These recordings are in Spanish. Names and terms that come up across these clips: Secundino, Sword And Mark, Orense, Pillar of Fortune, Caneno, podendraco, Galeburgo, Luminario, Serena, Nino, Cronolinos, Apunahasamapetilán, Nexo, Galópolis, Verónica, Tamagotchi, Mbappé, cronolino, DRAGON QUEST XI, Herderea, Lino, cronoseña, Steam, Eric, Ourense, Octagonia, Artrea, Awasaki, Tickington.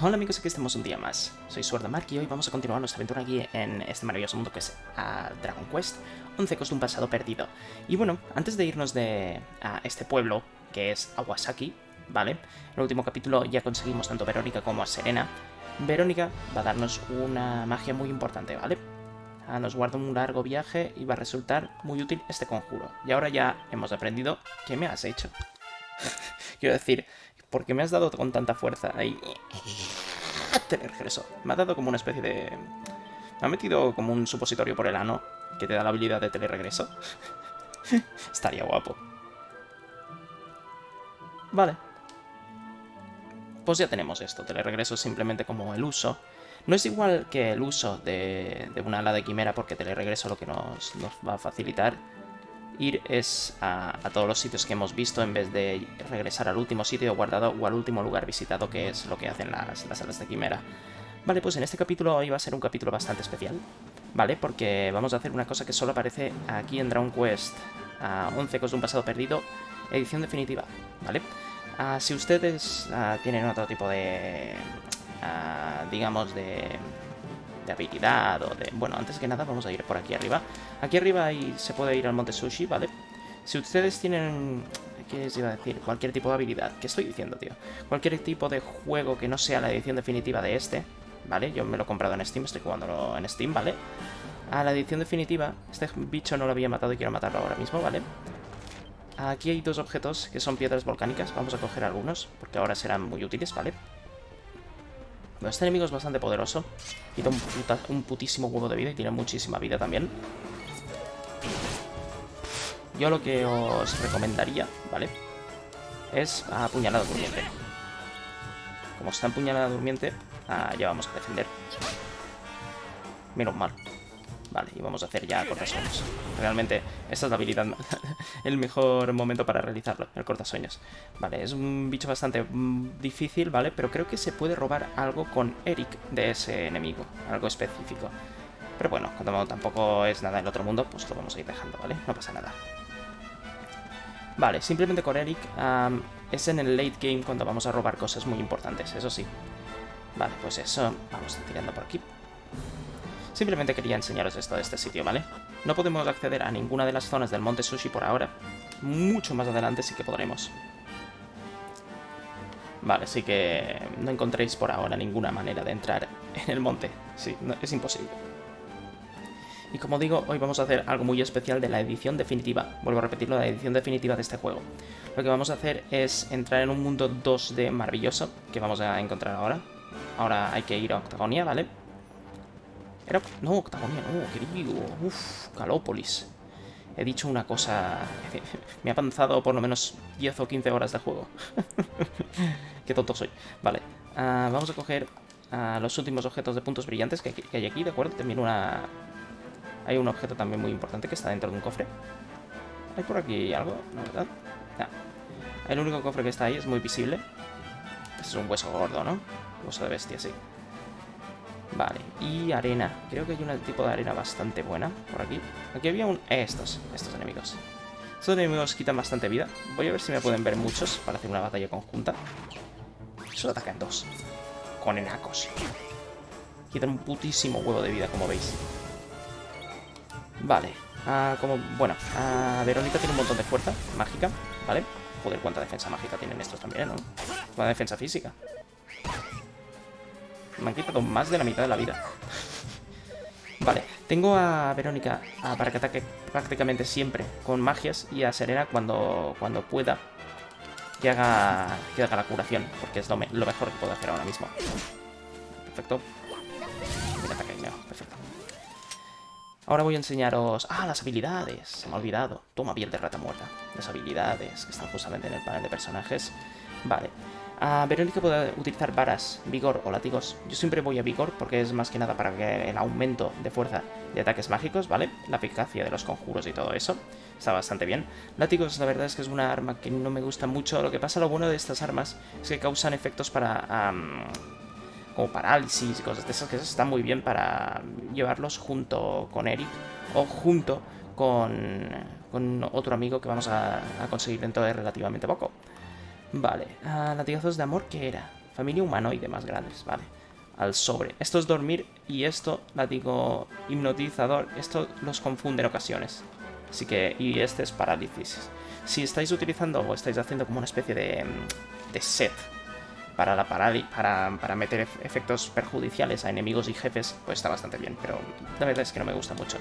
Hola amigos, aquí estamos un día más. Soy Sword And Mark y hoy vamos a continuar nuestra aventura aquí en este maravilloso mundo que es Dragon Quest XI S, un pasado perdido. Y bueno, antes de irnos a este pueblo, que es Awasaki, ¿vale? En el último capítulo ya conseguimos tanto a Verónica como a Serena. Verónica va a darnos una magia muy importante, ¿vale? Nos guarda un largo viaje y va a resultar muy útil este conjuro. Y ahora ya hemos aprendido... ¿Qué me has hecho? Quiero decir... ¿Por qué me has dado con tanta fuerza? Ahí... Tener regreso. Me ha dado como una especie de... Me ha metido como un supositorio por el ano que te da la habilidad de teleregreso. Estaría guapo. Vale. Pues ya tenemos esto. Teleregreso es simplemente como el uso. No es igual que el uso de una ala de quimera, porque teleregreso lo que nos va a facilitar ir es a todos los sitios que hemos visto, en vez de regresar al último sitio guardado o al último lugar visitado, que es lo que hacen las alas de quimera. Vale, pues en este capítulo hoy va a ser un capítulo bastante especial, ¿vale? Porque vamos a hacer una cosa que solo aparece aquí en Dragon Quest XI S, un pasado perdido, edición definitiva, ¿vale? Si ustedes tienen otro tipo de, digamos, de habilidad o de... Bueno, antes que nada vamos a ir por aquí arriba. Aquí arriba ahí se puede ir al monte Sushi, ¿vale? Si ustedes tienen... ¿Qué les iba a decir? Cualquier tipo de habilidad. ¿Qué estoy diciendo, tío? Cualquier tipo de juego que no sea la edición definitiva de este, ¿vale? Yo me lo he comprado en Steam, estoy jugándolo en Steam, ¿vale? A la edición definitiva. Este bicho no lo había matado y quiero matarlo ahora mismo, ¿vale? Aquí hay dos objetos que son piedras volcánicas. Vamos a coger algunos, porque ahora serán muy útiles, ¿vale? Este enemigo es bastante poderoso. Quita un putísimo huevo de vida y tiene muchísima vida también. Yo lo que os recomendaría, ¿vale? Es apuñalada durmiente. Como está apuñalada durmiente, ya vamos a defender. Menos mal. Vale, y vamos a hacer ya cortasueños. Realmente, esta es la habilidad, el mejor momento para realizarlo, el cortasueños. Vale, es un bicho bastante difícil, ¿vale? Pero creo que se puede robar algo con Eric de ese enemigo, algo específico. Pero bueno, cuando tampoco es nada del otro mundo, pues lo vamos a ir dejando, ¿vale? No pasa nada. Vale, simplemente con Eric es en el late game cuando vamos a robar cosas muy importantes, eso sí. Vale, pues eso, vamos tirando por aquí. Simplemente quería enseñaros esto de este sitio, ¿vale? No podemos acceder a ninguna de las zonas del monte Sushi por ahora. Mucho más adelante sí que podremos. Vale, así que no encontréis por ahora ninguna manera de entrar en el monte. Sí, no, es imposible. Y como digo, hoy vamos a hacer algo muy especial de la edición definitiva. Vuelvo a repetirlo, la edición definitiva de este juego. Lo que vamos a hacer es entrar en un mundo 2D maravilloso que vamos a encontrar ahora. Ahora hay que ir a Octagonia, ¿vale? No, Octagonia, no, querido. Uff, Galópolis. He dicho una cosa... Me ha avanzado por lo menos 10 o 15 horas de juego. Qué tonto soy. Vale, vamos a coger los últimos objetos de puntos brillantes que hay aquí, ¿de acuerdo? También una... Hay un objeto también muy importante que está dentro de un cofre. ¿Hay por aquí algo? ¿No, verdad? No. El único cofre que está ahí es muy visible. Es un hueso gordo, ¿no? Hueso de bestia, sí. Vale, y arena. Creo que hay un tipo de arena bastante buena por aquí. Aquí había un... Estos enemigos. Estos enemigos quitan bastante vida. Voy a ver si me pueden ver muchos para hacer una batalla conjunta. Solo atacan dos. Con enacos. Quitan un putísimo huevo de vida, como veis. Vale. Como... Bueno, Verónica tiene un montón de fuerza mágica, ¿vale? Joder, cuánta defensa mágica tienen estos también, ¿no? Cuánta defensa física. Me han quitado más de la mitad de la vida. Vale, tengo a Verónica para que ataque prácticamente siempre con magias, y a Serena cuando pueda que haga la curación, porque es lo mejor que puedo hacer ahora mismo. Perfecto. Mira, ataque, no, perfecto. Ahora voy a enseñaros... ¡Ah, las habilidades! Se me ha olvidado. Toma, piel de rata muerta. Las habilidades que están justamente en el panel de personajes. Vale. Verónica puede utilizar varas, vigor o látigos. Yo siempre voy a vigor porque es más que nada para que el aumento de fuerza de ataques mágicos, ¿vale? La eficacia de los conjuros y todo eso. Está bastante bien. Látigos, la verdad es que es una arma que no me gusta mucho. Lo que pasa, lo bueno de estas armas es que causan efectos para... como parálisis y cosas de esas, que están muy bien para llevarlos junto con Eric o junto con otro amigo que vamos a conseguir dentro de relativamente poco. Vale, latigazos de amor, ¿qué era? Familia humanoide más grandes, vale. Al sobre. Esto es dormir y esto, látigo hipnotizador, esto los confunde en ocasiones. Así que, y este es parálisis. Si estáis utilizando o estáis haciendo como una especie de set para la para meter efectos perjudiciales a enemigos y jefes, pues está bastante bien, pero la verdad es que no me gusta mucho.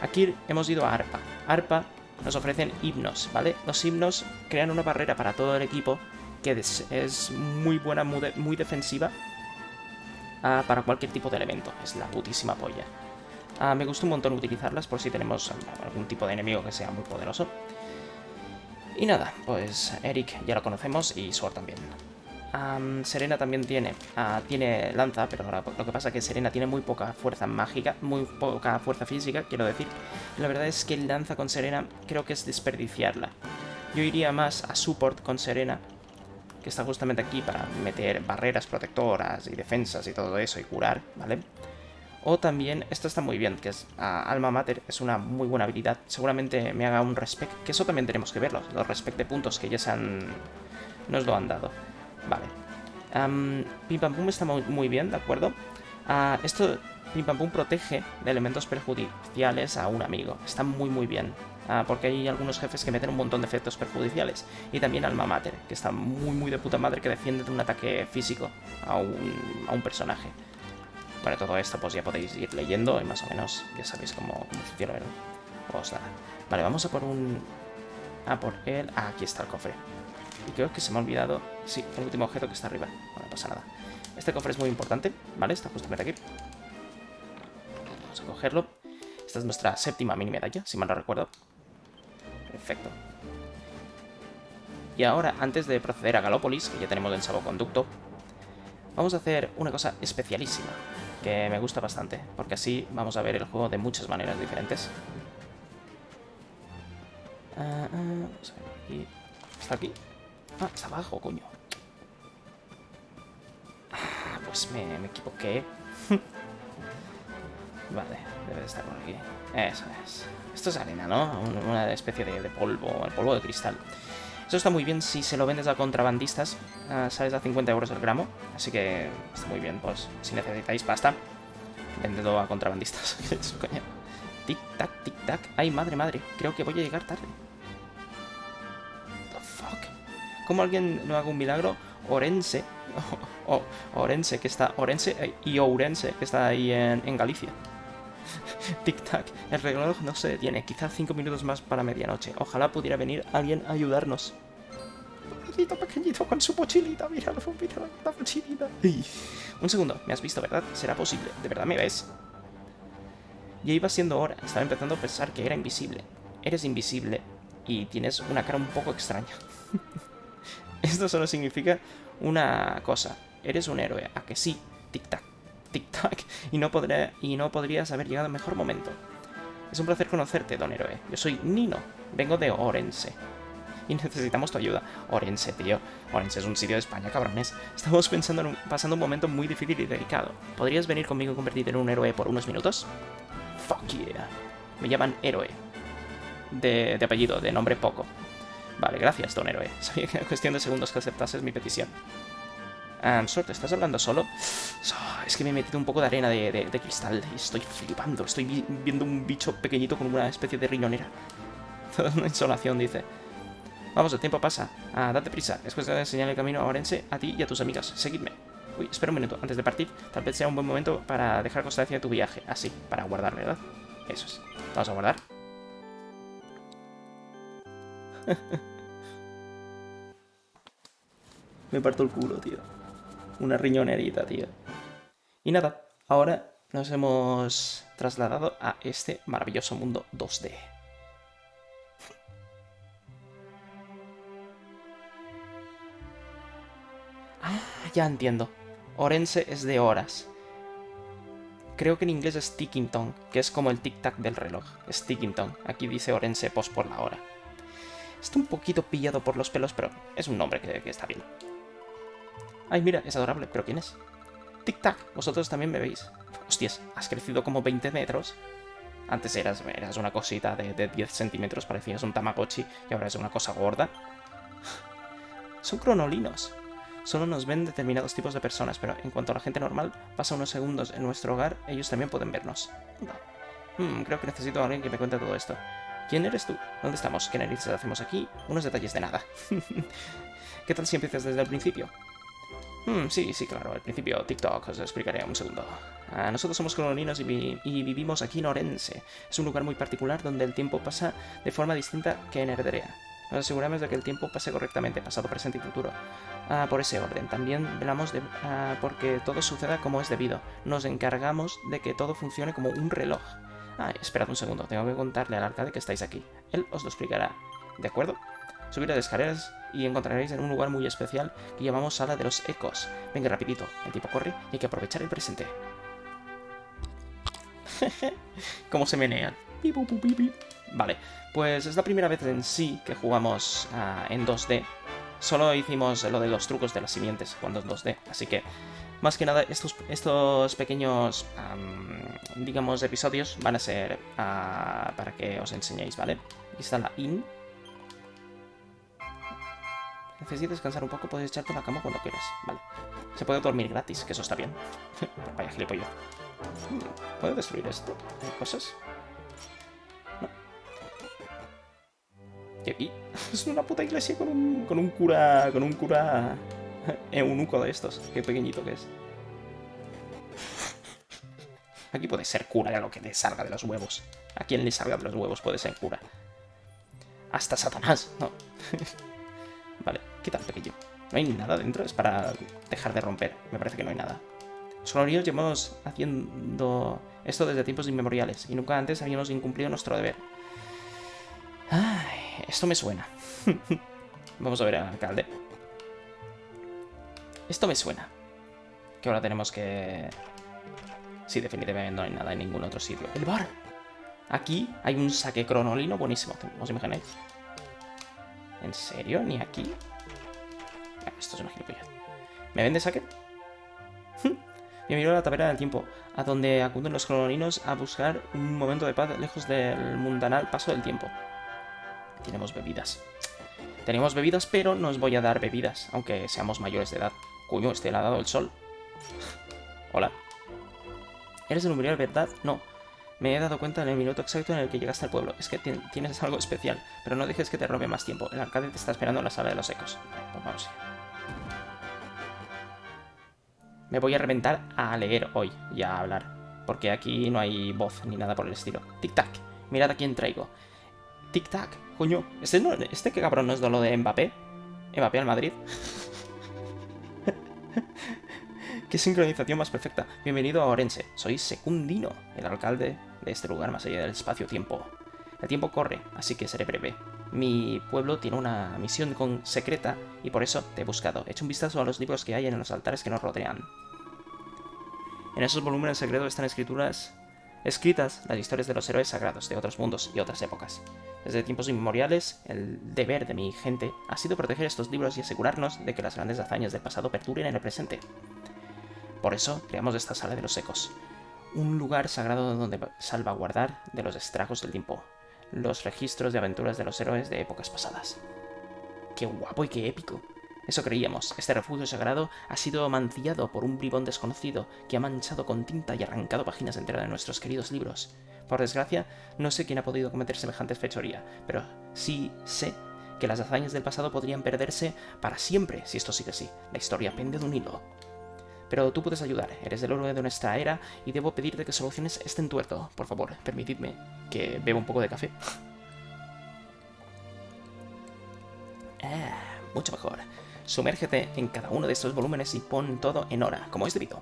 Aquí hemos ido a Arpa. Arpa nos ofrecen himnos, ¿vale? Los himnos crean una barrera para todo el equipo que es muy buena, muy defensiva para cualquier tipo de elemento. Es la putísima polla. Me gusta un montón utilizarlas por si tenemos algún tipo de enemigo que sea muy poderoso. Y nada, pues Eric ya lo conocemos y Sword también. Serena también tiene lanza, pero lo que pasa es que Serena tiene muy poca fuerza mágica, muy poca fuerza física, quiero decir. La verdad es que lanza con Serena creo que es desperdiciarla. Yo iría más a support con Serena, que está justamente aquí para meter barreras protectoras y defensas y todo eso y curar, ¿vale? O también, esto está muy bien, que es Alma Mater, es una muy buena habilidad. Seguramente me haga un respect, que eso también tenemos que verlo, los respect de puntos que ya nos lo han dado. Vale. Pim Pam Pum está muy bien, ¿de acuerdo? Esto, Pim Pam Pum protege de elementos perjudiciales a un amigo. Está muy bien. Porque hay algunos jefes que meten un montón de efectos perjudiciales. Y también Alma Mater, que está muy de puta madre, que defiende de un ataque físico a un personaje. Bueno, todo esto pues ya podéis ir leyendo y más o menos ya sabéis cómo funciona, ¿verdad? Pues nada. Vale, vamos a por él. Ah, aquí está el cofre. Y creo que se me ha olvidado. Sí, el último objeto que está arriba. Bueno, no pasa nada. Este cofre es muy importante, ¿vale? Está justamente aquí. Vamos a cogerlo. Esta es nuestra séptima mini medalla, si mal no recuerdo. Perfecto. Y ahora, antes de proceder a Galópolis, que ya tenemos el salvoconducto, vamos a hacer una cosa especialísima, que me gusta bastante, porque así vamos a ver el juego de muchas maneras diferentes. Vamos a ver aquí. ¿Está aquí? Ah, está abajo, coño. Ah, pues me equivoqué. Vale, debe de estar por aquí. Eso es. Esto es arena, ¿no? Una especie de polvo, el polvo de cristal. Eso está muy bien si se lo vendes a contrabandistas. Sales a 50 euros el gramo. Así que está muy bien, pues si necesitáis pasta, vendedlo a contrabandistas. Tic tac, tic tac. Ay, madre. Creo que voy a llegar tarde. The fuck. ¿Cómo alguien no haga un milagro? Orense. Orense, que está. Orense y Ourense, que está ahí en Galicia. Tic-tac, el reloj no se detiene, quizás 5 minutos más para medianoche. Ojalá pudiera venir alguien a ayudarnos. Pobrecito pequeñito con su mochilita, míralo, la mochilita. Un segundo, me has visto, ¿verdad? ¿Será posible? ¿De verdad me ves? Ya iba siendo hora, estaba empezando a pensar que era invisible. Eres invisible y tienes una cara un poco extraña. Esto solo significa una cosa, eres un héroe, ¿a que sí? Tic-tac. Tic-tac, y no podrías haber llegado al mejor momento. Es un placer conocerte, don héroe. Yo soy Nino, vengo de Orense. Y necesitamos tu ayuda. Orense, tío. Orense es un sitio de España, cabrones. Estamos pasando un momento muy difícil y delicado. ¿Podrías venir conmigo y convertirte en un héroe por unos minutos? Fuck yeah. Me llaman héroe. De apellido, de nombre poco. Vale, gracias, don héroe. Sabía que era cuestión de segundos que aceptases mi petición. Suerte, ¿estás hablando solo? Es que me he metido un poco de arena de cristal y estoy flipando. Estoy viendo un bicho pequeñito con una especie de riñonera. Toda una insolación, dice. Vamos, el tiempo pasa. Date prisa. Es cuestión de enseñar el camino a Orense, a ti y a tus amigas. Seguidme. Uy, espera un minuto. Antes de partir, tal vez sea un buen momento para dejar constancia de tu viaje. Así, para guardar, ¿verdad? Eso es. Vamos a guardar. Me parto el culo, tío. Una riñonerita, tío. Y nada, ahora nos hemos trasladado a este maravilloso mundo 2D. Ah, ya entiendo. Orense es de horas. Creo que en inglés es Tickington, que es como el tic-tac del reloj. Es Tickington. Aquí dice Orense post por la hora. Está un poquito pillado por los pelos, pero es un nombre que está bien. Ay, mira, es adorable, pero ¿quién es? Tic-tac, vosotros también me veis. Hostias, has crecido como 20 metros. Antes eras una cosita de 10 centímetros, parecías un tamagotchi, y ahora es una cosa gorda. Son cronolinos. Solo nos ven determinados tipos de personas, pero en cuanto a la gente normal pasa unos segundos en nuestro hogar, ellos también pueden vernos. No. Creo que necesito a alguien que me cuente todo esto. ¿Quién eres tú? ¿Dónde estamos? ¿Qué narices hacemos aquí? Unos detalles de nada. ¿Qué tal si empiezas desde el principio? Sí, claro, al principio TikTok, os lo explicaré un segundo. Nosotros somos coloninos y vivimos aquí en Orense. Es un lugar muy particular donde el tiempo pasa de forma distinta que en Herderea. Nos aseguramos de que el tiempo pase correctamente, pasado, presente y futuro. Por ese orden. También velamos porque todo suceda como es debido. Nos encargamos de que todo funcione como un reloj. Esperad un segundo, tengo que contarle al alcalde que estáis aquí. Él os lo explicará. ¿De acuerdo? Subid las escaleras y encontraréis en un lugar muy especial que llamamos Sala de los Ecos. Venga, rapidito, el tipo corre y hay que aprovechar el presente. ¿Cómo se menean? Vale, pues es la primera vez en sí que jugamos en 2D. Solo hicimos lo de los trucos de las simientes cuando es 2D, así que más que nada estos pequeños, digamos, episodios van a ser para que os enseñéis, ¿vale? Aquí está la IN. Necesitas descansar un poco, puedes echarte a la cama cuando quieras, ¿vale? Se puede dormir gratis, que eso está bien. Vaya gilipollas. ¿Puedo destruir esto? ¿Hay cosas? No. ¿Y? Es una puta iglesia con un cura eunuco de estos. Qué pequeñito que es. Aquí puede ser cura ya lo que te salga de los huevos. A quien le salga de los huevos puede ser cura. Hasta Satanás, no. Vale, ¿qué tal, pequeño? No hay nada dentro, es para dejar de romper. Me parece que no hay nada. Los colonios llevamos haciendo esto desde tiempos inmemoriales y nunca antes habíamos incumplido nuestro deber. Ay, esto me suena. Vamos a ver al alcalde. Esto me suena. Que ahora tenemos que... Sí, definitivamente no hay nada en ningún otro sitio. ¡El bar! Aquí hay un saque cronolino buenísimo, ¿os imagináis? ¿En serio? ¿Ni aquí? Esto es una gilipollas. ¿Me vende saque? Me miro a la taberna del tiempo, a donde acuden los coloninos a buscar un momento de paz lejos del mundanal paso del tiempo. Tenemos bebidas. Tenemos bebidas, pero no os voy a dar bebidas, aunque seamos mayores de edad. Coño, este le ha dado el sol. Hola. ¿Eres el umbral, verdad? No. Me he dado cuenta en el minuto exacto en el que llegaste al pueblo. Es que tienes algo especial, pero no dejes que te robe más tiempo. El alcalde te está esperando en la sala de los ecos. Pues vamos. Me voy a reventar a leer hoy y a hablar, porque aquí no hay voz ni nada por el estilo. Tic-tac, mirad a quién traigo. Tic-tac, coño. ¿Este qué cabrón no es lo de Mbappé? Mbappé al Madrid. ¡Qué sincronización más perfecta! Bienvenido a Orense. Soy Secundino, el alcalde de este lugar más allá del espacio-tiempo. El tiempo corre, así que seré breve. Mi pueblo tiene una misión secreta y por eso te he buscado. Echa un vistazo a los libros que hay en los altares que nos rodean. En esos volúmenes secretos están escritas las historias de los héroes sagrados de otros mundos y otras épocas. Desde tiempos inmemoriales, el deber de mi gente ha sido proteger estos libros y asegurarnos de que las grandes hazañas del pasado perduren en el presente. Por eso creamos esta sala de los ecos, un lugar sagrado donde salvaguardar de los estragos del tiempo, los registros de aventuras de los héroes de épocas pasadas. ¡Qué guapo y qué épico! Eso creíamos, este refugio sagrado ha sido mancillado por un bribón desconocido que ha manchado con tinta y arrancado páginas enteras de nuestros queridos libros. Por desgracia, no sé quién ha podido cometer semejante fechoría, pero sí sé que las hazañas del pasado podrían perderse para siempre si esto sigue así. La historia pende de un hilo. Pero tú puedes ayudar, eres el héroe de nuestra era y debo pedirte que soluciones este entuerto. Por favor, permitidme que beba un poco de café. Mucho mejor. Sumérgete en cada uno de estos volúmenes y pon todo en hora, como es debido.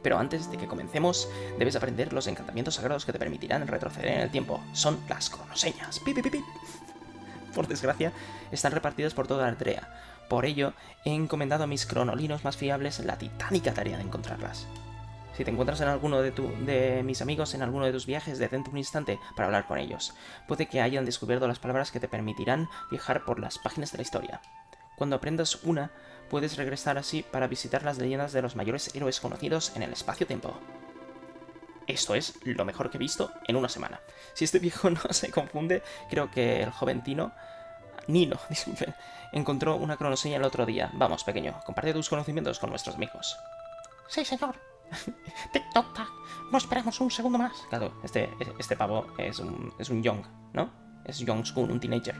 Pero antes de que comencemos, debes aprender los encantamientos sagrados que te permitirán retroceder en el tiempo. Son las cronoseñas. ¡Pip, pip, pip! Por desgracia, están repartidas por toda Artrea. Por ello, he encomendado a mis cronolinos más fiables la titánica tarea de encontrarlas. Si te encuentras en alguno de mis amigos en alguno de tus viajes, detente un instante para hablar con ellos. Puede que hayan descubierto las palabras que te permitirán viajar por las páginas de la historia. Cuando aprendas una, puedes regresar así para visitar las leyendas de los mayores héroes conocidos en el espacio-tiempo. Esto es lo mejor que he visto en una semana. Si este viejo no se confunde, creo que el joven Tino Nino, disculpen. Encontró una cronoseña el otro día. Vamos, pequeño, comparte tus conocimientos con nuestros amigos. Sí, señor. Tic-toc-tac. No esperamos un segundo más. Claro, este pavo es un young, ¿no? Es young school, un teenager.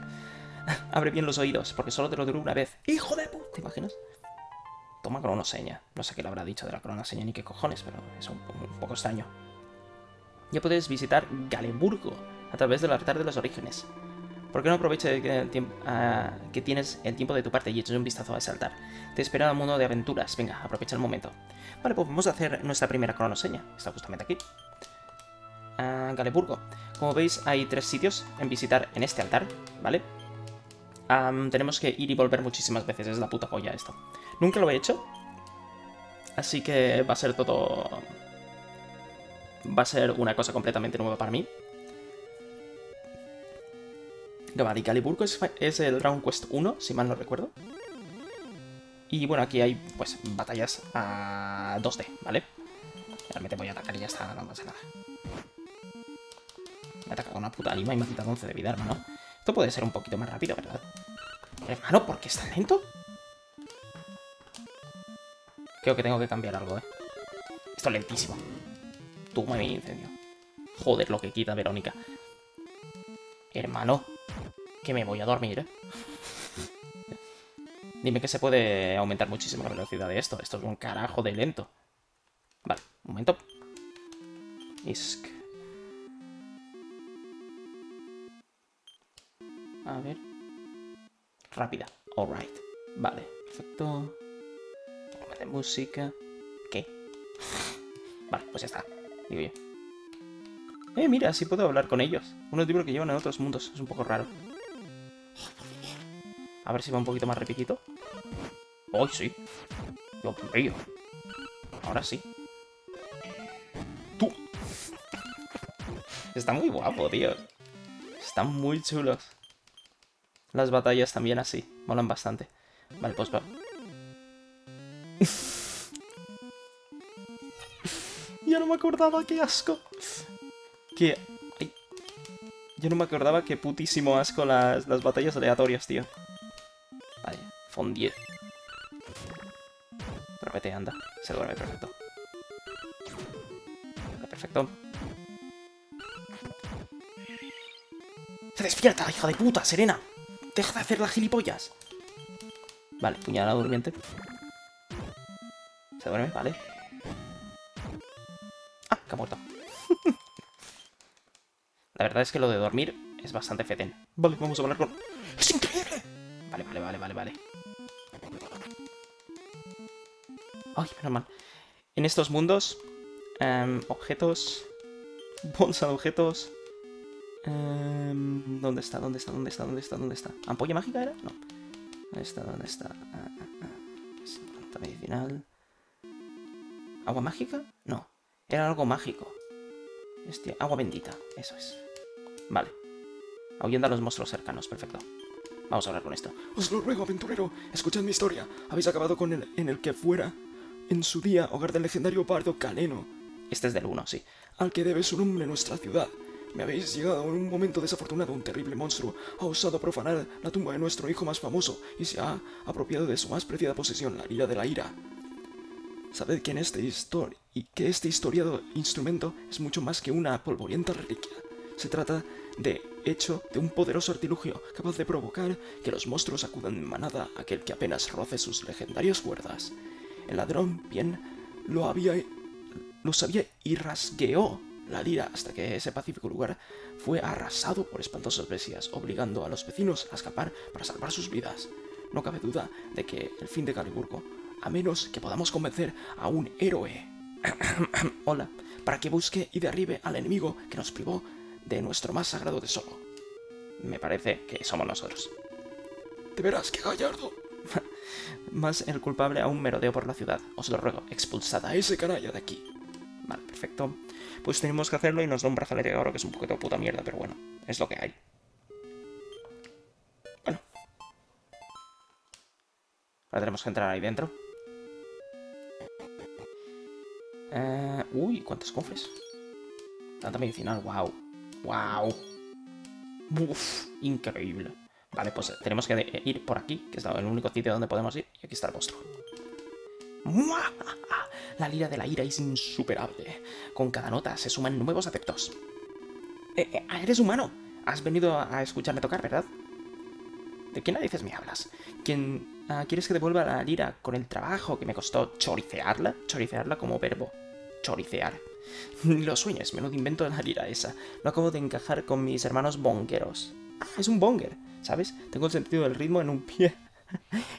Abre bien los oídos, porque solo te lo duró una vez. ¡Hijo de puta! ¿Te imaginas? Toma cronoseña. No sé qué le habrá dicho de la cronoseña ni qué cojones, pero es un poco extraño. Ya puedes visitar Galeburgo a través del altar de los orígenes. ¿Por qué no aprovechas que tienes el tiempo de tu parte y echas un vistazo a ese altar? Te espera un mundo de aventuras. Venga, aprovecha el momento. Vale, pues vamos a hacer nuestra primera cronoseña. Está justamente aquí. Galeburgo. Como veis, hay tres sitios en visitar en este altar, ¿vale? Tenemos que ir y volver muchísimas veces. Es la puta polla esto. Nunca lo he hecho. Así que va a ser todo... va a ser una cosa completamente nueva para mí. Vale, Galeburgo es el Dragon Quest XI, si mal no recuerdo. Y bueno, aquí hay, pues, batallas a 2D, ¿vale? Realmente voy a atacar y ya está, no pasa nada. Me ha atacado una puta lima y me ha quitado 11 de vida, hermano. Esto puede ser un poquito más rápido, ¿verdad? Hermano, ¿por qué es tan lento? Creo que tengo que cambiar algo, ¿eh? Esto es lentísimo. Tú me incendio. Joder, lo que quita Verónica. Hermano, que me voy a dormir, ¿eh? Dime que se puede aumentar muchísimo la velocidad de esto. Esto es un carajo de lento. Vale, un momento. Isk. A ver. Rápida. Alright. Vale, perfecto. De música. ¿Qué? Vale, pues ya está. Digo yo. Mira, sí puedo hablar con ellos. Unos libros que llevan a otros mundos. Es un poco raro. A ver si va un poquito más repitito. ¡Oh, sí! ¡Dios mío! Ahora sí. ¡Tú! Está muy guapo, tío. Están muy chulos. Las batallas también así. Molan bastante. Vale, pues va. Ya no me acordaba, qué asco. Que... ay. Yo no me acordaba que putísimo asco las batallas aleatorias, tío. Vale, fondier. Duérmete, anda. Se duerme, perfecto. Perfecto. ¡Se despierta, hija de puta, Serena! ¡Deja de hacer las gilipollas! Vale, puñalada durmiente. Se duerme, vale. ¡Ah, que ha muerto! La verdad es que lo de dormir es bastante fetén. Vale, vamos a hablar con... ¡Es increíble! Vale, vale, vale, vale, vale. Ay, menos mal. En estos mundos... objetos... bolsa de objetos... ¿dónde está? ¿Dónde está? ¿Dónde está? ¿Dónde está? ¿Dónde está? ¿Ampolla mágica era? No. ¿Dónde está? ¿Dónde está? Es planta medicinal... ¿Agua mágica? No. Era algo mágico. Este, agua bendita. Eso es. Vale. Ahuyenda a los monstruos cercanos. Perfecto. Vamos a hablar con esto. Os lo ruego, aventurero. Escuchad mi historia. Habéis acabado con el en el que fuera, en su día, hogar del legendario bardo Caneno. Este es del 1, sí. Al que debe su nombre nuestra ciudad. Me habéis llegado en un momento desafortunado. Un terrible monstruo ha osado profanar la tumba de nuestro hijo más famoso y se ha apropiado de su más preciada posesión, la herida de la ira. Sabed que en este historiado instrumento es mucho más que una polvorienta reliquia. Se trata, de hecho, de un poderoso artilugio capaz de provocar que los monstruos acudan en manada a aquel que apenas roce sus legendarias cuerdas. El ladrón, bien, lo sabía y rasgueó la lira hasta que ese pacífico lugar fue arrasado por espantosas bestias, obligando a los vecinos a escapar para salvar sus vidas. No cabe duda de que el fin de Galeburgo... a menos que podamos convencer a un héroe hola, para que busque y derribe al enemigo que nos privó de nuestro más sagrado tesoro. Me parece que somos nosotros. ¿De veras, qué gallardo? Más el culpable aún merodeo por la ciudad. Os lo ruego, expulsad a ese canalla de aquí. Vale, perfecto. Pues tenemos que hacerlo y nos da un brazalete de oro que es un poquito de puta mierda, pero bueno, es lo que hay. Bueno. Ahora tenemos que entrar ahí dentro. Uy, cuántos cofres. Planta medicinal, wow. Wow. Uf, increíble. Vale, pues tenemos que ir por aquí, que es el único sitio donde podemos ir. Y aquí está el monstruo. ¡Mua! La lira de la ira es insuperable. Con cada nota se suman nuevos adeptos. Eres humano. Has venido a escucharme tocar, ¿verdad? ¿De qué narices me hablas? ¿Quién, ¿quieres que devuelva la lira con el trabajo que me costó choricearla? Choricearla como verbo. Choricear. Lo sueñes, menudo invento de la lira esa. Lo acabo de encajar con mis hermanos bongueros. Ah, es un bonger, ¿sabes? Tengo el sentido del ritmo en un pie.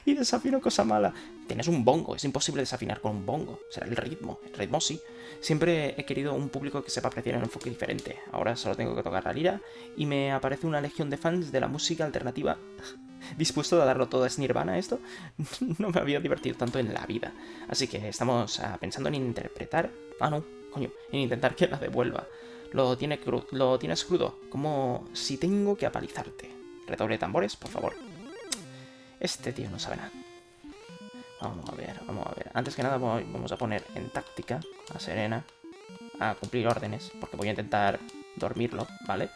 Y desafino cosa mala. Tienes un bongo, es imposible desafinar con un bongo. Será el ritmo sí. Siempre he querido un público que sepa apreciar un enfoque diferente. Ahora solo tengo que tocar la lira y me aparece una legión de fans de la música alternativa. ¿Dispuesto a darlo todo? ¿Es Nirvana esto? No me había divertido tanto en la vida. Así que estamos pensando en interpretar... Ah, no, coño, en intentar que la devuelva. Lo tienes crudo, como si tengo que apalizarte. Redoble de tambores, por favor. Este tío no sabe nada. Vamos a ver, vamos a ver. Antes que nada vamos a poner en táctica a Serena a cumplir órdenes, porque voy a intentar dormirlo, ¿vale?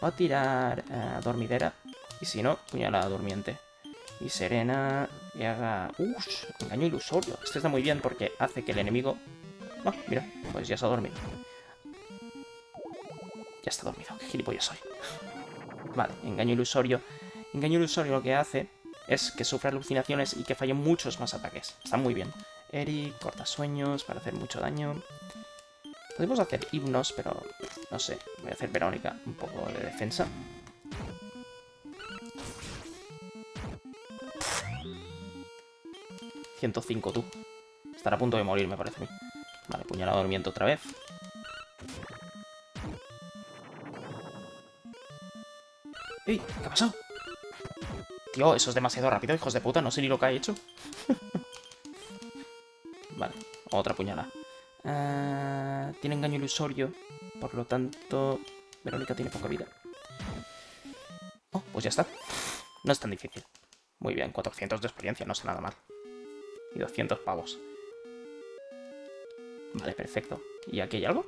Voy a tirar a dormidera y si no, puñalada durmiente. Y Serena que haga... ¡Ush! Engaño ilusorio. Esto está muy bien porque hace que el enemigo... Ah, mira, pues ya se ha dormido. Ya está dormido, qué gilipollas soy. Vale, engaño ilusorio. Engaño ilusorio lo que hace... es que sufra alucinaciones y que fallen muchos más ataques. Está muy bien. Eric, corta sueños para hacer mucho daño. Podemos hacer himnos, pero no sé. Voy a hacer Verónica un poco de defensa. Pff. 105, tú. Estará a punto de morir, me parece a mí. Vale, puñalada durmiente otra vez. ¡Ey! ¿Qué ha pasado? Tío, eso es demasiado rápido, hijos de puta. No sé ni lo que ha hecho. Vale, otra puñalada. Tiene engaño ilusorio. Por lo tanto, Verónica tiene poca vida. Oh, pues ya está. No es tan difícil. Muy bien, 400 de experiencia, no está nada mal. Y 200 pavos. Vale, perfecto. ¿Y aquí hay algo?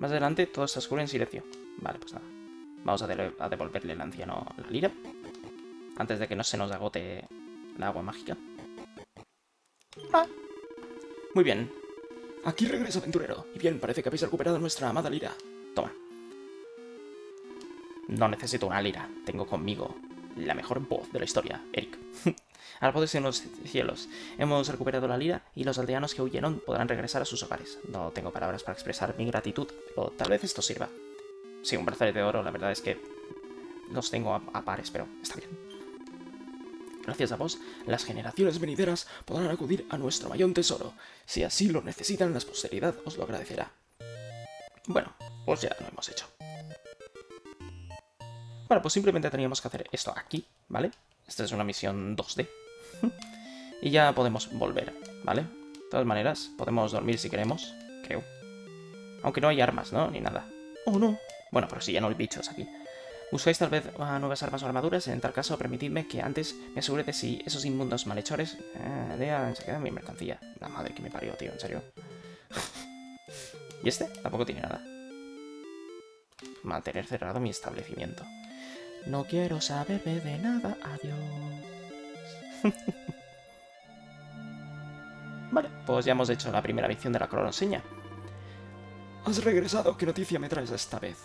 Más adelante todo se oscuro en silencio. Vale, pues nada. Vamos a devolverle al anciano la lira. Antes de que no se nos agote la agua mágica. Ah. Muy bien. Aquí regresa, aventurero. Y bien, parece que habéis recuperado nuestra amada lira. Toma. No necesito una lira. Tengo conmigo la mejor voz de la historia, Eric. Al poderse en los cielos. Hemos recuperado la lira y los aldeanos que huyeron podrán regresar a sus hogares. No tengo palabras para expresar mi gratitud, pero tal vez esto sirva. Sí, un brazalete de oro, la verdad es que los tengo a pares, pero está bien. Gracias a vos, las generaciones venideras podrán acudir a nuestro mayor tesoro. Si así lo necesitan, la posteridad os lo agradecerá. Bueno, pues ya lo hemos hecho. Bueno, pues simplemente teníamos que hacer esto aquí, ¿vale? Esta es una misión 2D. Y ya podemos volver, ¿vale? De todas maneras, podemos dormir si queremos, creo. Aunque no hay armas, ¿no? Ni nada. ¡Oh, no! Bueno, pero si ya no hay bichos aquí. Buscáis tal vez nuevas armas o armaduras, en tal caso permitidme que antes me asegure de si esos inmundos malhechores se quedan mi mercancía. La madre que me parió, tío, en serio. Y este tampoco tiene nada. Mantener cerrado mi establecimiento. No quiero saberme de nada, adiós. Vale, pues ya hemos hecho la primera misión de la cronoseña. Has regresado, ¿qué noticia me traes esta vez?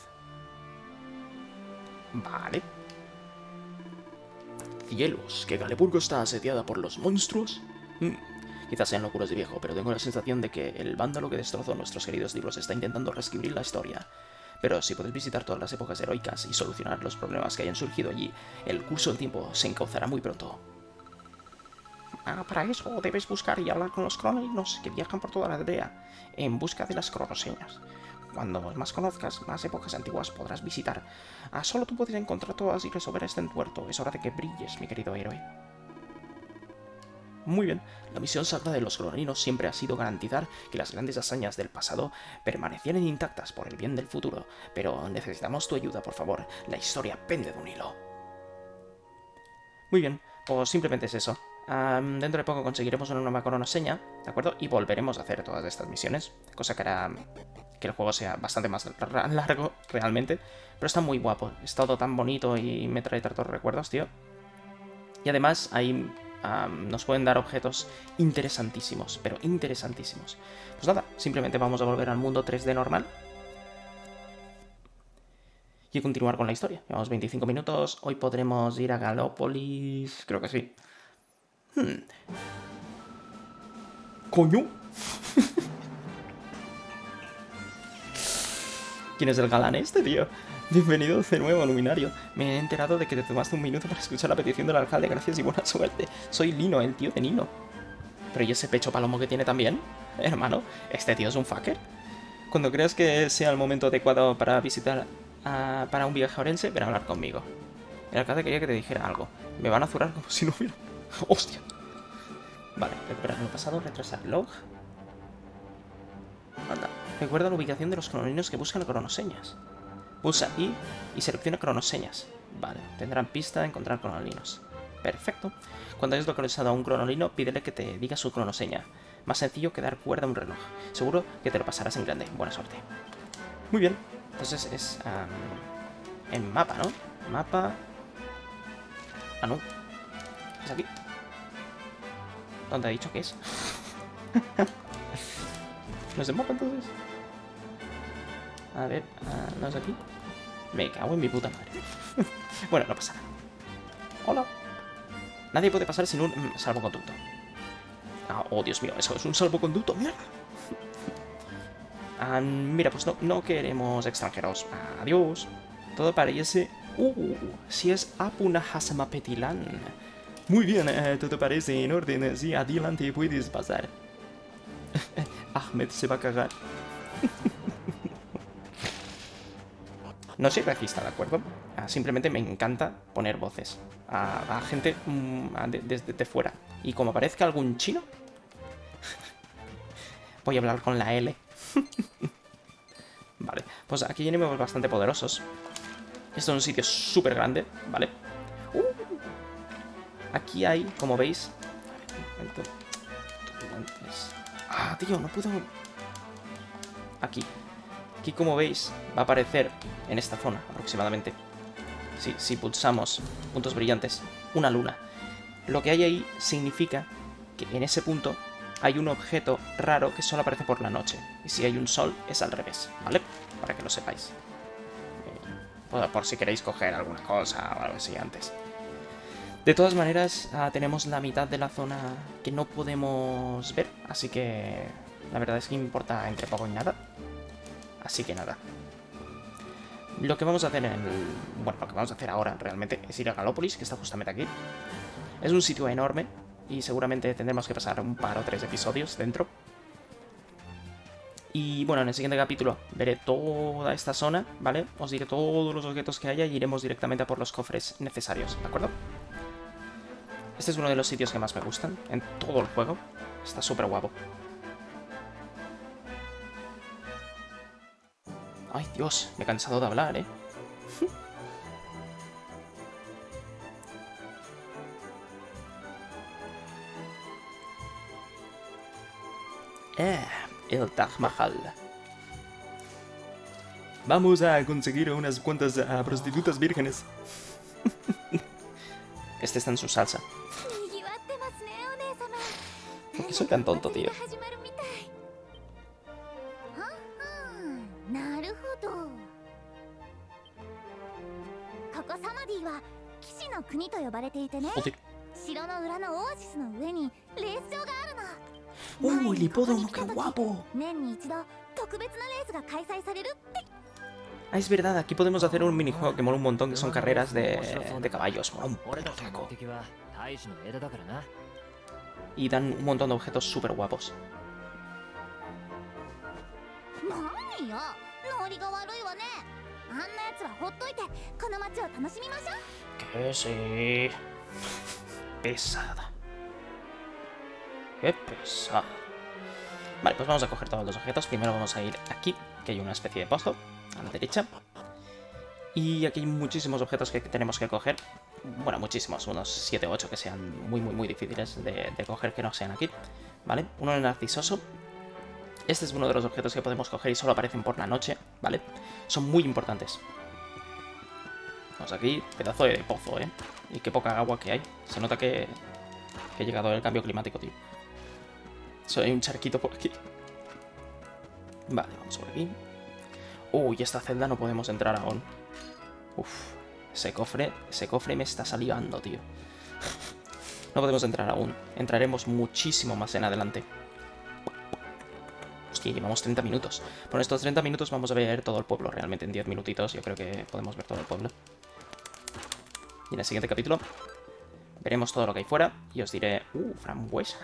Vale. Cielos, ¿que Galeburgo está asediada por los monstruos? Quizás sean locuras de viejo, pero tengo la sensación de que el vándalo que destrozó nuestros queridos libros está intentando reescribir la historia. Pero si podéis visitar todas las épocas heroicas y solucionar los problemas que hayan surgido allí, el curso del tiempo se encauzará muy pronto. Ah, para eso debes buscar y hablar con los croninos que viajan por toda la aldea en busca de las cronoseñas. Cuando más conozcas, más épocas antiguas podrás visitar. Solo tú puedes encontrar todas y resolver este entuerto. Es hora de que brilles, mi querido héroe. Muy bien. La misión sagrada de los croninos siempre ha sido garantizar que las grandes hazañas del pasado permanecieran intactas por el bien del futuro. Pero necesitamos tu ayuda, por favor. La historia pende de un hilo. Muy bien. Pues simplemente es eso. Dentro de poco conseguiremos una nueva cronoseña, ¿de acuerdo? Y volveremos a hacer todas estas misiones. Cosa que hará... que el juego sea bastante más largo, realmente. Pero está muy guapo. Es todo tan bonito y me trae tantos recuerdos, tío. Y además ahí nos pueden dar objetos interesantísimos, pero interesantísimos. Pues nada, simplemente vamos a volver al mundo 3D normal. Y continuar con la historia. Llevamos 25 minutos. Hoy podremos ir a Galópolis. Creo que sí. ¡Coño! ¿Quién es el galán este, tío? Bienvenido de nuevo, Luminario. Me he enterado de que te tomaste un minuto para escuchar la petición del alcalde. Gracias y buena suerte. Soy Lino, el tío de Nino. ¿Pero y ese pecho palomo que tiene también? Hermano, este tío es un fucker. Cuando creas que sea el momento adecuado para visitar... para un viaje a Orense, ven a hablar conmigo. El alcalde quería que te dijera algo. Me van a zurrar como si no hubiera... ¡Hostia! Vale, recuperar lo pasado, retrasar log. Anda. Recuerda la ubicación de los cronolinos que buscan cronoseñas. Pulsa I y selecciona cronoseñas. Vale, tendrán pista de encontrar cronolinos. Perfecto. Cuando hayas localizado a un cronolino, pídele que te diga su cronoseña. Más sencillo que dar cuerda a un reloj. Seguro que te lo pasarás en grande. Buena suerte. Muy bien. Entonces es en mapa, ¿no? Mapa... Ah, no. ¿Es aquí? ¿Dónde ha dicho que es? ¿No es el mapa entonces? A ver, ¿no es aquí? Me cago en mi puta madre. Bueno, no pasa nada. Hola. Nadie puede pasar sin un salvoconducto. Oh, Dios mío, eso es un salvoconducto, mierda. Mira, pues no queremos extranjeros. Adiós. Todo parece... Si es Apunahasamapetilán. Muy bien, todo parece en orden. Sí, adelante, puedes pasar. Ahmed se va a cagar. No soy racista, ¿de acuerdo? Simplemente me encanta poner voces a gente desde fuera. Y como aparezca algún chino... voy a hablar con la L. Vale, pues aquí tenemos bastante poderosos. Esto es un sitio súper grande, ¿vale? Aquí hay, como veis... A ver, un momento. Ah, tío, no puedo... Aquí. Aquí, como veis, va a aparecer en esta zona, aproximadamente. Si pulsamos puntos brillantes, una luna. Lo que hay ahí significa que en ese punto... hay un objeto raro que solo aparece por la noche. Y si hay un sol, es al revés, ¿vale? Para que lo sepáis. Por si queréis coger alguna cosa o algo así antes. De todas maneras, tenemos la mitad de la zona que no podemos ver. Así que la verdad es que importa entre poco y nada. Así que nada. Lo que vamos a hacer Bueno, lo que vamos a hacer ahora realmente es ir a Galópolis, que está justamente aquí. Es un sitio enorme. Y seguramente tendremos que pasar un par o tres episodios dentro. Y bueno, en el siguiente capítulo veré toda esta zona, ¿vale? Os diré todos los objetos que haya y iremos directamente a por los cofres necesarios, ¿de acuerdo? Este es uno de los sitios que más me gustan en todo el juego. Está súper guapo. Ay, Dios, me he cansado de hablar, ¿eh? El Taj Mahal. Vamos a conseguir unas cuantas prostitutas vírgenes. Este está en su salsa. ¿Por qué soy tan tonto, tío? Joder. ¡Oh, el hipódromo! ¡Qué guapo! Ah, es verdad, aquí podemos hacer un minijuego que mola un montón, que son carreras de caballos. Mola un poco. Y dan un montón de objetos súper guapos. Que sí. Pesada. ¡Qué pesado! Vale, pues vamos a coger todos los objetos. Primero vamos a ir aquí, que hay una especie de pozo, a la derecha. Y aquí hay muchísimos objetos que tenemos que coger. Bueno, muchísimos, unos 7 o 8 que sean muy difíciles de coger, que no sean aquí. Vale, uno narcisoso. Este es uno de los objetos que podemos coger y solo aparecen por la noche, ¿vale? Son muy importantes. Pues aquí, pedazo de pozo, ¿eh? Y qué poca agua que hay. Se nota que ha llegado el cambio climático, tío. Solo hay un charquito por aquí. Vale, vamos por aquí. Uy, esta celda no podemos entrar aún. Uf, ese cofre me está salivando, tío. No podemos entrar aún. Entraremos muchísimo más en adelante. Hostia, llevamos 30 minutos. Por estos 30 minutos vamos a ver todo el pueblo. Realmente en 10 minutitos yo creo que podemos ver todo el pueblo. Y en el siguiente capítulo veremos todo lo que hay fuera y os diré... frambuesa.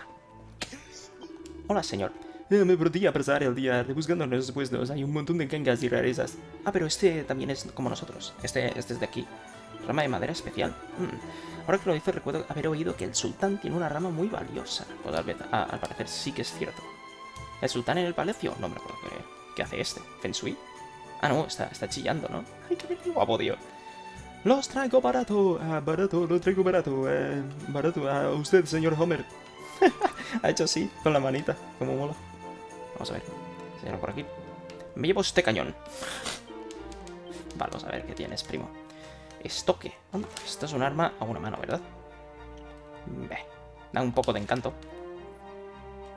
Hola, señor. Me prometía pasar el día rebuscando nuestros puestos. Hay un montón de cangas y rarezas. Ah, pero este también es como nosotros. Este es de aquí. Rama de madera especial. Ahora que lo dices, recuerdo haber oído que el sultán tiene una rama muy valiosa. Pues al parecer sí que es cierto. ¿El sultán en el palacio? No me acuerdo qué hace este. ¿Feng Shui? Ah, no, está chillando, ¿no? Ay, qué guapo, tío. Los traigo barato. Barato a usted, señor Homer. Ha hecho así, con la manita. Como mola. Vamos a ver. Señor, por aquí. Me llevo este cañón. Vale, vamos a ver qué tienes, primo. Estoque. Esto es un arma a una mano, ¿verdad? Ve. Da un poco de encanto.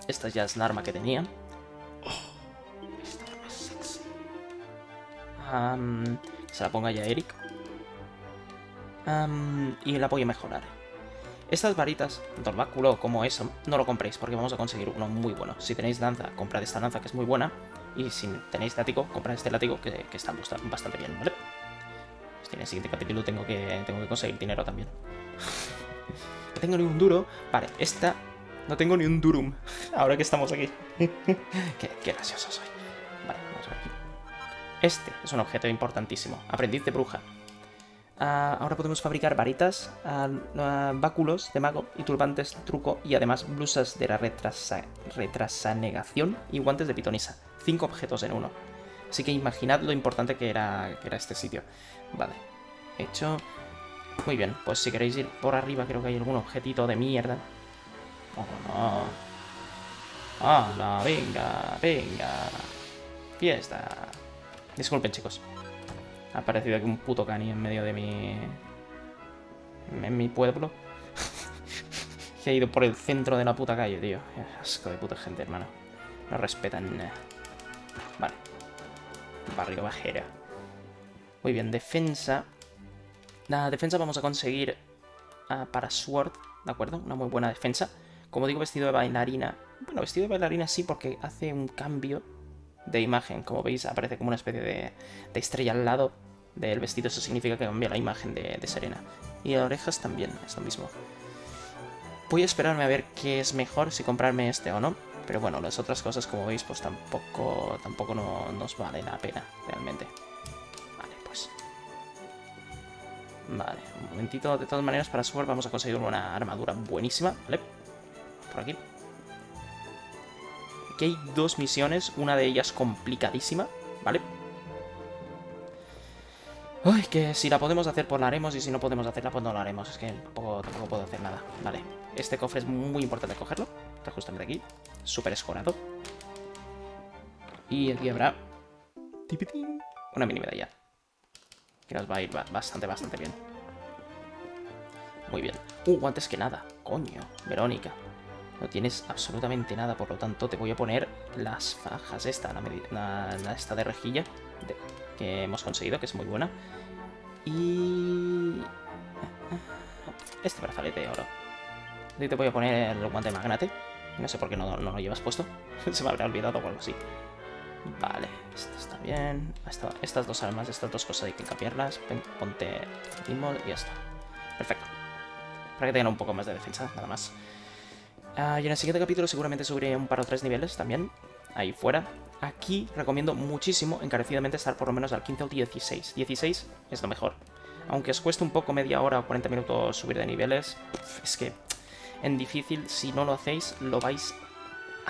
Esta ya es la arma que tenía. Esta arma es sexy. Se la ponga ya Eric. Y la voy a mejorar. Estas varitas, tanto el báculo como eso, no lo compréis porque vamos a conseguir uno muy bueno. Si tenéis lanza, comprad esta lanza que es muy buena. Y si tenéis látigo, comprad este látigo que está bastante bien, ¿vale? Pues en el siguiente capítulo tengo que conseguir dinero también. No tengo ni un duro. Vale, esta... No tengo ni un durum, ahora que estamos aquí. Qué gracioso soy. Vale, vamos a ver aquí. Este es un objeto importantísimo. Aprendiz de bruja. Ahora podemos fabricar varitas, báculos de mago y turbantes de truco. Y además blusas de la retrasanegación y guantes de pitonisa. 5 objetos en uno. Así que imaginad lo importante que era este sitio. Vale, hecho. Muy bien, pues si queréis ir por arriba creo que hay algún objetito de mierda. Oh, no. ¡Hala! ¡Venga! ¡Venga! ¡Fiesta! Disculpen, chicos. Ha aparecido aquí un puto cani en medio de mi... En mi pueblo. Que ha ido por el centro de la puta calle, tío. Asco de puta gente, hermano. No respetan nada. Vale. Barrio bajera. Muy bien, defensa. La defensa vamos a conseguir para Sword, ¿de acuerdo? Una muy buena defensa. Como digo, vestido de bailarina. Bueno, vestido de bailarina sí, porque hace un cambio de imagen. Como veis, aparece como una especie de estrella al lado del vestido. Eso significa que cambia la imagen de Serena. Y las orejas también, es lo mismo. Voy a esperarme a ver qué es mejor, si comprarme este o no. Pero bueno, las otras cosas, como veis, pues tampoco nos vale la pena, realmente. Vale, pues... Vale, un momentito. De todas maneras, para Sword vamos a conseguir una armadura buenísima, ¿vale? Por aquí. Aquí hay 2 misiones, una de ellas complicadísima, ¿vale? Uy, que si la podemos hacer, pues la haremos, y si no podemos hacerla, pues no la haremos. Es que tampoco puedo hacer nada, ¿vale? Este cofre es muy importante cogerlo. Está justamente aquí, súper escorado. Y aquí habrá... Una mini medalla. Que nos va a ir bastante bien. Muy bien. Antes que nada. Coño, Verónica. No tienes absolutamente nada, por lo tanto te voy a poner las fajas esta, esta de rejilla que hemos conseguido, que es muy buena. Y... Este brazalete de oro. Y te voy a poner el guante magnate. No sé por qué no lo llevas puesto. Se me habrá olvidado o algo así. Vale, esto está bien. Estas 2 armas, estas 2 cosas hay que cambiarlas. Ponte timón y ya está. Perfecto. Para que tengan un poco más de defensa, nada más. Y en el siguiente capítulo seguramente subiré un par o 3 niveles también. Ahí fuera. Aquí recomiendo muchísimo, encarecidamente, estar por lo menos al 15 o 16. 16 es lo mejor. Aunque os cueste un poco media hora o 40 minutos subir de niveles, es que en difícil, si no lo hacéis, lo vais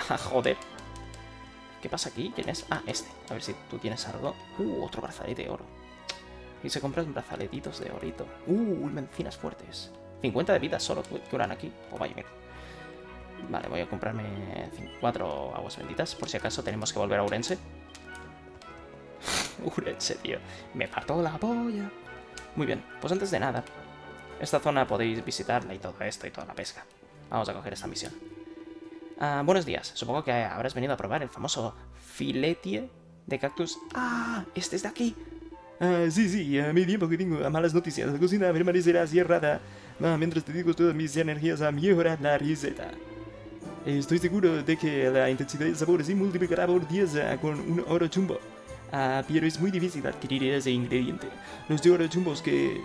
a joder. ¿Qué pasa aquí? ¿Quién es? Ah, este. A ver si tú tienes algo. Otro brazalete de oro. Y se compran brazaletitos de orito. Mencinas fuertes. 50 de vida solo que duran aquí. Pues vaya mierda. Vale, voy a comprarme 4 aguas benditas. Por si acaso tenemos que volver a Orense. Orense, tío. Me parto la polla. Muy bien, pues antes de nada, esta zona podéis visitarla y todo esto y toda la pesca. Vamos a coger esta misión. Ah, buenos días, supongo que habrás venido a probar el famoso filetie de cactus. ¡Ah! ¡Este es de aquí! Ah, sí, a mi tiempo que tengo malas noticias. La cocina permanecerá cerrada mientras te digo todas mis energías a mejorar la receta. Estoy seguro de que la intensidad de sabor se multiplicará por 10 con un oro chumbo. Pero es muy difícil adquirir ese ingrediente. Los de oro chumbos que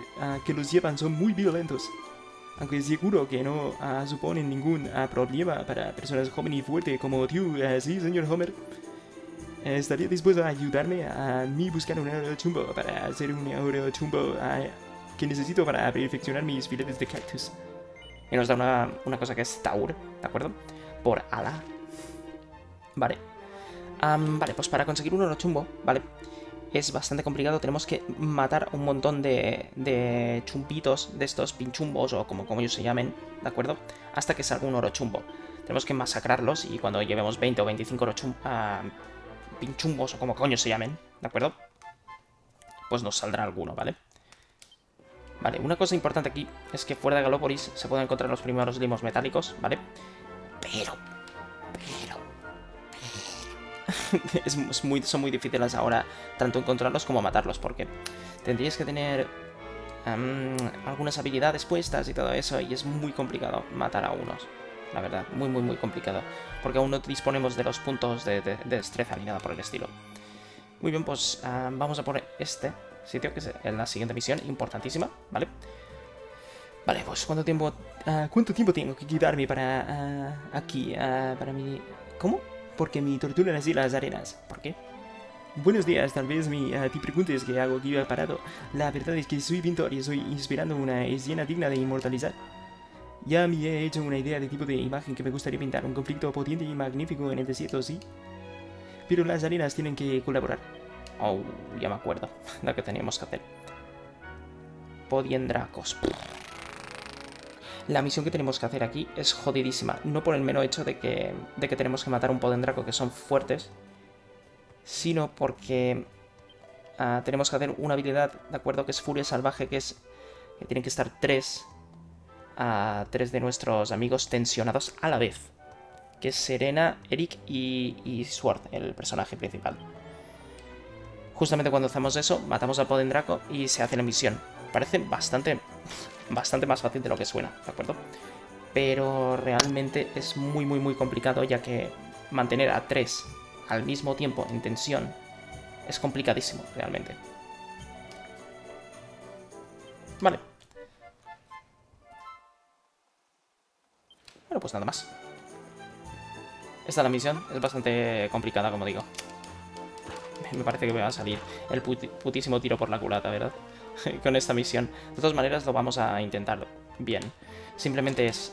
los llevan son muy violentos. Aunque seguro que no suponen ningún problema para personas jóvenes y fuertes como tú. Sí, señor Homer. ¿Estaría dispuesto a ayudarme a mí buscar un oro chumbo para hacer un oro chumbo que necesito para perfeccionar mis filetes de cactus? Y nos da una cosa que es Taur, ¿de acuerdo? Por Ala. Vale. Vale, pues para conseguir un oro chumbo, ¿vale? Es bastante complicado, tenemos que matar un montón de chumbitos, de estos pinchumbos o como ellos se llamen, ¿de acuerdo? Hasta que salga un oro chumbo. Tenemos que masacrarlos y cuando llevemos 20 o 25 oro pinchumbos o como coño se llamen, ¿de acuerdo? Pues nos saldrá alguno, ¿vale? Vale, una cosa importante aquí es que fuera de Galópolis se pueden encontrar los primeros limos metálicos, ¿vale? Son muy difíciles ahora tanto encontrarlos como matarlos, porque tendríais que tener algunas habilidades puestas y todo eso, y es muy complicado matar a unos, la verdad, muy complicado, porque aún no disponemos de los puntos de destreza ni nada por el estilo. Muy bien, pues vamos a por este sitio, que es la siguiente misión, importantísima, ¿vale? Vale, pues ¿cuánto tiempo tengo que quedarme para aquí? Para mi... ¿Cómo? Porque me torturan así las arenas. ¿Por qué? Buenos días, tal vez te preguntes qué hago aquí parado. La verdad es que soy pintor y estoy inspirando una escena digna de inmortalizar. Ya me he hecho una idea de tipo de imagen que me gustaría pintar, un conflicto potente y magnífico en el desierto, sí. Pero las arenas tienen que colaborar. Oh, ya me acuerdo lo que teníamos que hacer. Podiendracos. La misión que tenemos que hacer aquí es jodidísima, no por el mero hecho de que tenemos que matar un podendraco que son fuertes, sino porque tenemos que hacer una habilidad, ¿de acuerdo? Que es Furia Salvaje, que tienen que estar tres de nuestros amigos tensionados a la vez, que es Serena, Eric y Sword, el personaje principal. Justamente cuando hacemos eso, matamos al podendraco y se hace la misión. Parece bastante más fácil de lo que suena, ¿de acuerdo? Pero realmente es muy complicado, ya que mantener a tres al mismo tiempo en tensión es complicadísimo, realmente. Vale. Bueno, pues nada más. Esta es la misión, es bastante complicada, como digo. Me parece que me va a salir el putísimo tiro por la culata, ¿verdad? Con esta misión. De todas maneras lo vamos a intentar bien. Simplemente es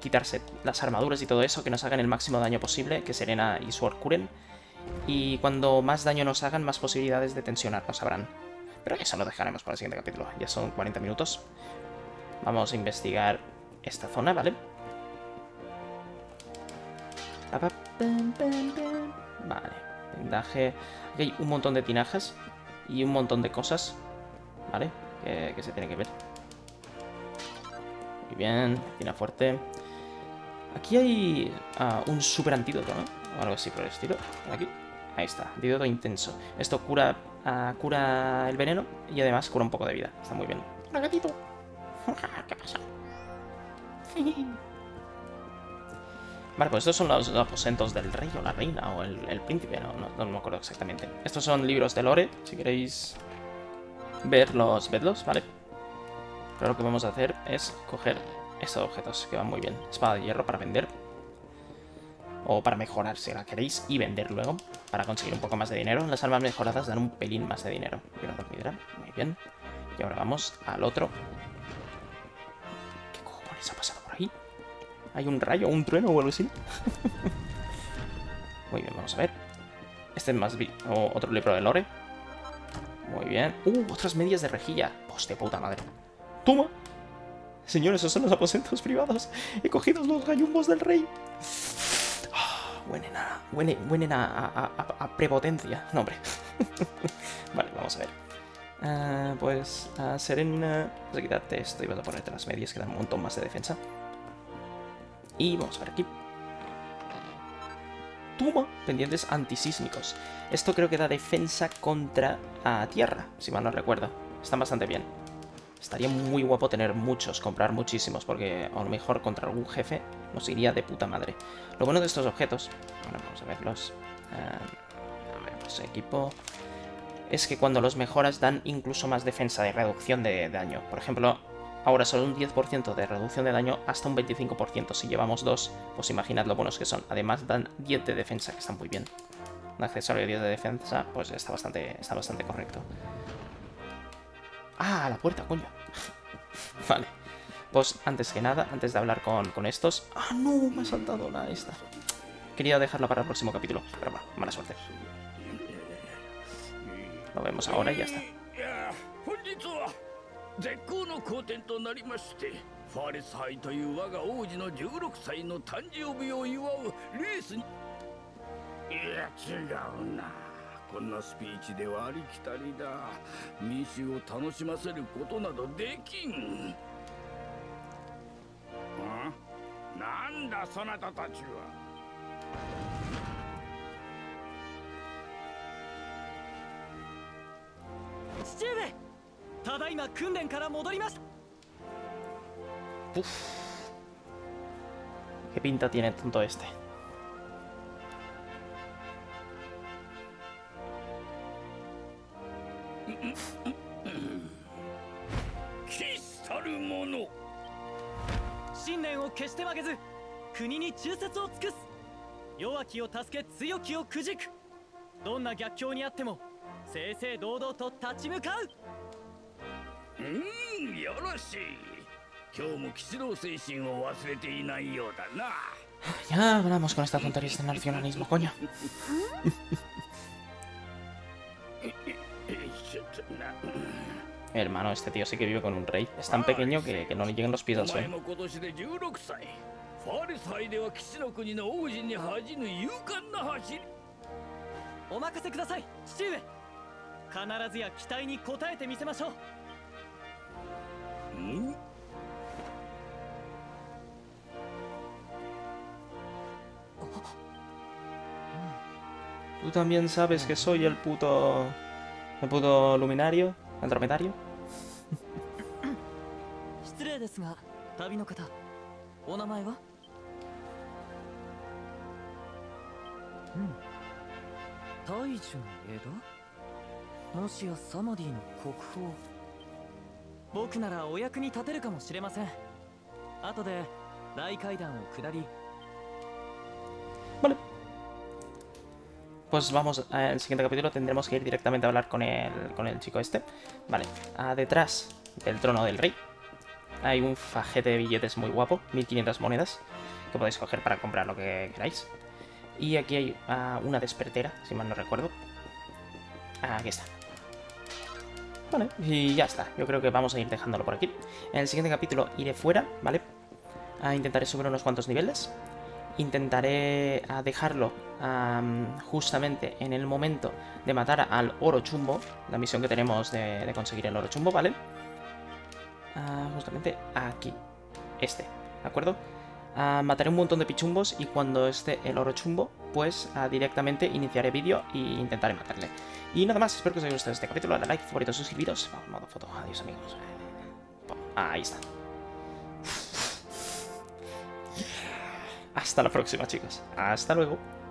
quitarse las armaduras y todo eso, que nos hagan el máximo daño posible, que Serena y Sword curen. Y cuando más daño nos hagan, más posibilidades de tensionar nos habrán. Pero eso lo dejaremos para el siguiente capítulo. Ya son 40 minutos. Vamos a investigar esta zona, ¿vale? Vale. Vendaje. Aquí hay un montón de tinajas y un montón de cosas, ¿vale? Que se tiene que ver. Muy bien, tina fuerte. Aquí hay un super antídoto, ¿no? O algo así por el estilo. Aquí. Ahí está, antídoto intenso. Esto cura cura el veneno y además cura un poco de vida. Está muy bien. ¡Hola, gatito! ¿Qué pasa? Vale, pues estos son los aposentos del rey o la reina o el príncipe. No me acuerdo exactamente. Estos son libros de lore, si queréis... vedlos, ¿vale? Pero lo que vamos a hacer es coger estos objetos, que van muy bien. Espada de hierro para vender. O para mejorar, si la queréis, y vender luego, para conseguir un poco más de dinero. Las armas mejoradas dan un pelín más de dinero. Muy bien. Y ahora vamos al otro. ¿Qué cojones ha pasado por ahí? ¿Hay un rayo, un trueno o algo así? Muy bien, vamos a ver. Este es más... otro libro de lore. Muy bien. Otras medias de rejilla. Hostia, puta madre. ¡Toma! Señores, esos son los aposentos privados. He cogido los gallumbos del rey. Huelen a prepotencia. No, hombre. Vale, vamos a ver. Pues a Serena, vamos a quitarte esto y vas a ponerte las medias, que dan un montón más de defensa. Y vamos a ver aquí. Toma, pendientes antisísmicos. Esto creo que da defensa contra tierra, si mal no recuerdo. Están bastante bien. Estaría muy guapo tener muchos, comprar muchísimos, porque a lo mejor contra algún jefe nos iría de puta madre. Lo bueno de estos objetos... Bueno, vamos a verlos. A ver, pues equipo... Es que cuando los mejoras dan incluso más defensa de reducción de daño. Por ejemplo, ahora solo un 10% de reducción de daño hasta un 25%. Si llevamos dos, pues imaginad lo buenos que son. Además dan 10 de defensa, que están muy bien. Un accesorio de 10 de defensa, pues está bastante correcto. ¡Ah, a la puerta, coño! Vale. Pues antes que nada, antes de hablar con estos... ¡Ah, no! Me ha saltado la esta. Quería dejarlo para el próximo capítulo. Pero va, mala suerte. Lo vemos ahora y ya está. Uf. ¿Qué pinta tiene tonto este? Ya hablamos con esta tontería de nacionalismo, coño. Hermano, este tío sí que vive con un rey. Es tan pequeño que no le lleguen los pies al suelo. ¿Tú también sabes que soy el puto... luminario? ¿Andrometario? Vale. Pues vamos, al siguiente capítulo tendremos que ir directamente a hablar con el chico este. Vale, detrás del trono del rey hay un fajete de billetes muy guapo, 1500 monedas, que podéis coger para comprar lo que queráis. Y aquí hay una despertera, si mal no recuerdo. Aquí está. Vale, y ya está. Yo creo que vamos a ir dejándolo por aquí. En el siguiente capítulo iré fuera, ¿vale? Intentaré subir unos cuantos niveles. Intentaré dejarlo justamente en el momento de matar al oro chumbo. La misión que tenemos de conseguir el oro chumbo, ¿vale? Justamente aquí. ¿De acuerdo? Mataré un montón de pichumbos y cuando esté el oro chumbo, pues directamente iniciaré vídeo e intentaré matarle. Y nada más, espero que os haya gustado este capítulo. Dale like, favorito, suscribiros. Vamos, modo foto. Adiós, amigos. Ahí está. Hasta la próxima, chicos. Hasta luego.